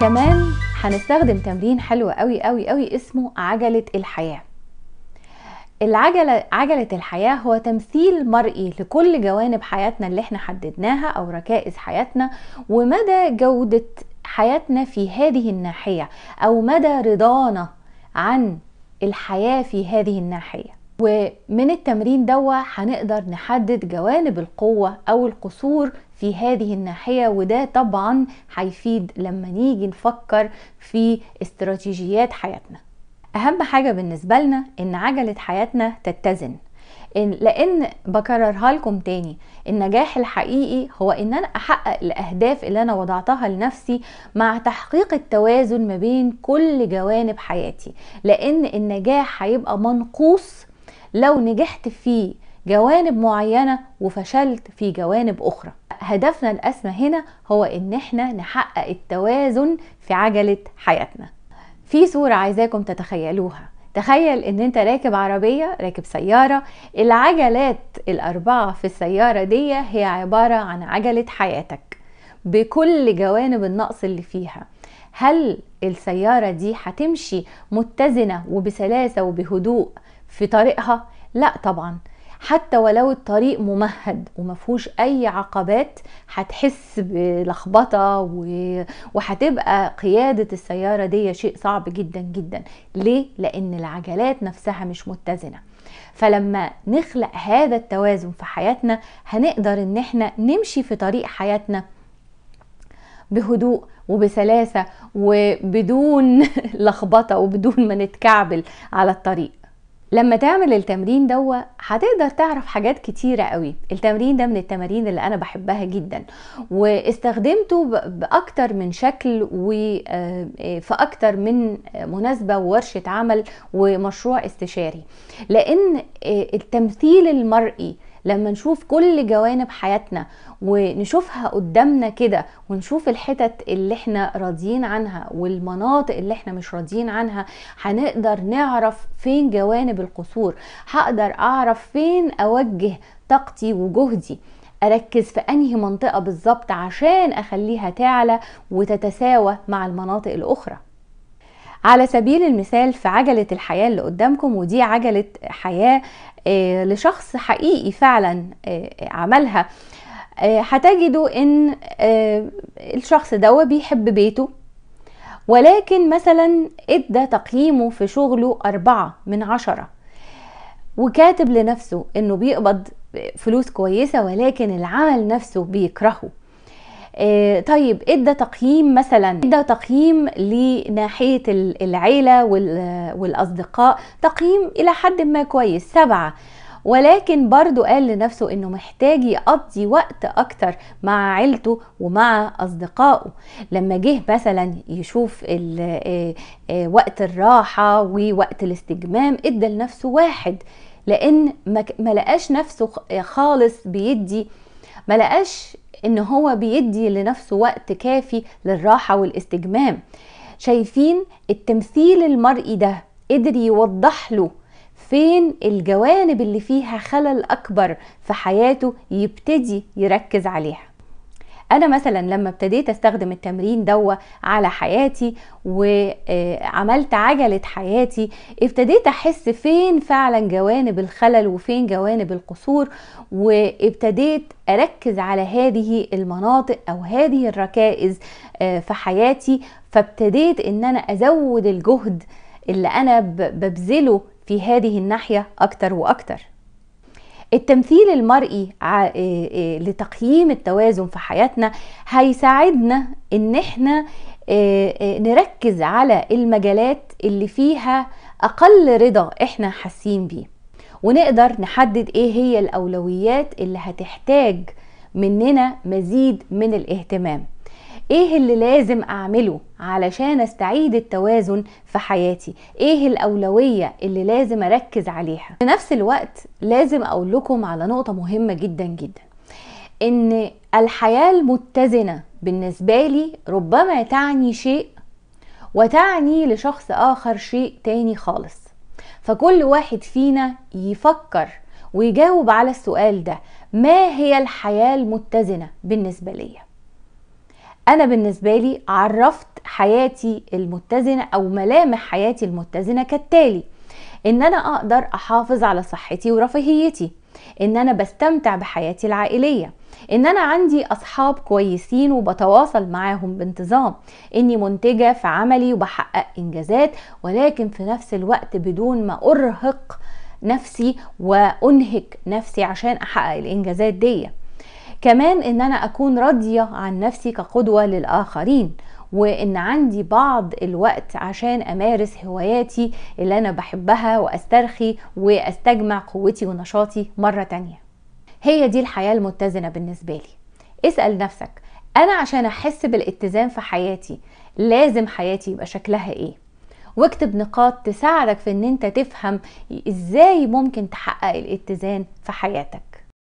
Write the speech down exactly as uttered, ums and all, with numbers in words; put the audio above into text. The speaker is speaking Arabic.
كمان هنستخدم تمرين حلو قوي قوي قوي اسمه عجلة الحياة. العجلة عجلة الحياة هو تمثيل مرئي لكل جوانب حياتنا اللي احنا حددناها او ركائز حياتنا، ومدى جودة حياتنا في هذه الناحية او مدى رضانا عن الحياة في هذه الناحية. ومن التمرين ده هنقدر نحدد جوانب القوة او القصور في هذه الناحية، وده طبعا هيفيد لما نيجي نفكر في استراتيجيات حياتنا. اهم حاجة بالنسبة لنا ان عجلة حياتنا تتزن، لان بكررها لكم تاني، النجاح الحقيقي هو ان انا احقق الاهداف اللي انا وضعتها لنفسي مع تحقيق التوازن ما بين كل جوانب حياتي، لان النجاح هيبقى منقوص لو نجحت في جوانب معينة وفشلت في جوانب اخرى. هدفنا الاسمى هنا هو ان احنا نحقق التوازن في عجلة حياتنا. في صورة عايزاكم تتخيلوها، تخيل ان انت راكب عربية، راكب سيارة، العجلات الاربعة في السيارة دي هي عبارة عن عجلة حياتك بكل جوانب النقص اللي فيها. هل السيارة دي هتمشي متزنة وبسلاسة وبهدوء في طريقها؟ لا طبعا، حتى ولو الطريق ممهد ومفهوش اي عقبات هتحس بلخبطه، وهتبقى قياده السياره دي شيء صعب جدا جدا. ليه؟ لان العجلات نفسها مش متزنه. فلما نخلق هذا التوازن في حياتنا هنقدر ان احنا نمشي في طريق حياتنا بهدوء وبسلاسه وبدون لخبطه وبدون ما نتكعبل على الطريق. لما تعمل التمرين ده هتقدر تعرف حاجات كتيرة قوي. التمرين ده من التمارين اللي انا بحبها جدا، واستخدمته باكتر من شكل وفي اكتر من مناسبة وورشة عمل ومشروع استشاري، لان التمثيل المرئي لما نشوف كل جوانب حياتنا ونشوفها قدامنا كده، ونشوف الحتت اللي احنا راضيين عنها والمناطق اللي احنا مش راضيين عنها، هنقدر نعرف فين جوانب القصور، هقدر اعرف فين اوجه طاقتي وجهدي، اركز في انهي منطقة بالظبط عشان اخليها تعلى وتتساوى مع المناطق الاخرى. على سبيل المثال في عجلة الحياة اللي قدامكم، ودي عجلة حياة لشخص حقيقي فعلا عملها، هتجدوا ان الشخص ده بيحب بيته، ولكن مثلا ادى تقييمه في شغله أربعة من عشرة، وكاتب لنفسه انه بيقبض فلوس كويسة ولكن العمل نفسه بيكرهه. طيب ادى تقييم مثلا ادى تقييم لناحية العيلة والاصدقاء، تقييم الى حد ما كويس سبعة، ولكن برضو قال لنفسه انه محتاج يقضي وقت اكتر مع عيلته ومع اصدقائه. لما جه مثلا يشوف وقت الراحة ووقت الاستجمام ادى لنفسه واحد، لان ما لقاش نفسه خالص بيدي، ما لقاش ان هو بيدي لنفسه وقت كافي للراحة والاستجمام. شايفين التمثيل المرئي ده قدر يوضح له فين الجوانب اللي فيها خلل اكبر في حياته يبتدي يركز عليها. انا مثلا لما ابتديت استخدم التمرين ده على حياتي وعملت عجلة حياتي، ابتديت احس فين فعلا جوانب الخلل وفين جوانب القصور، وابتديت اركز على هذه المناطق او هذه الركائز في حياتي. فابتديت ان انا ازود الجهد اللي انا ببذله في هذه الناحية اكتر واكتر. التمثيل المرئي لتقييم التوازن في حياتنا هيساعدنا ان احنا نركز على المجالات اللي فيها اقل رضا احنا حاسين بيه، ونقدر نحدد ايه هي الاولويات اللي هتحتاج مننا مزيد من الاهتمام، ايه اللي لازم اعمله علشان استعيد التوازن في حياتي، ايه الاولوية اللي لازم اركز عليها. في نفس الوقت لازم اقول لكم على نقطة مهمة جدا جدا، ان الحياة المتزنة بالنسبة لي ربما تعني شيء وتعني لشخص اخر شيء تاني خالص. فكل واحد فينا يفكر ويجاوب على السؤال ده، ما هي الحياة المتزنة بالنسبة لي؟ أنا بالنسبة لي عرفت حياتي المتزنة أو ملامح حياتي المتزنة كالتالي: إن أنا أقدر أحافظ على صحتي ورفاهيتي، إن أنا بستمتع بحياتي العائلية، إن أنا عندي أصحاب كويسين وبتواصل معاهم بانتظام، إني منتجة في عملي وبحقق إنجازات، ولكن في نفس الوقت بدون ما أرهق نفسي وأنهك نفسي عشان أحقق الإنجازات دي. كمان إن أنا أكون راضية عن نفسي كقدوة للآخرين، وإن عندي بعض الوقت عشان أمارس هواياتي اللي أنا بحبها وأسترخي وأستجمع قوتي ونشاطي مرة تانية. هي دي الحياة المتزنة بالنسبة لي. اسأل نفسك، أنا عشان أحس بالاتزان في حياتي لازم حياتي يبقى شكلها إيه؟ واكتب نقاط تساعدك في إن أنت تفهم إزاي ممكن تحقق الاتزان في حياتك.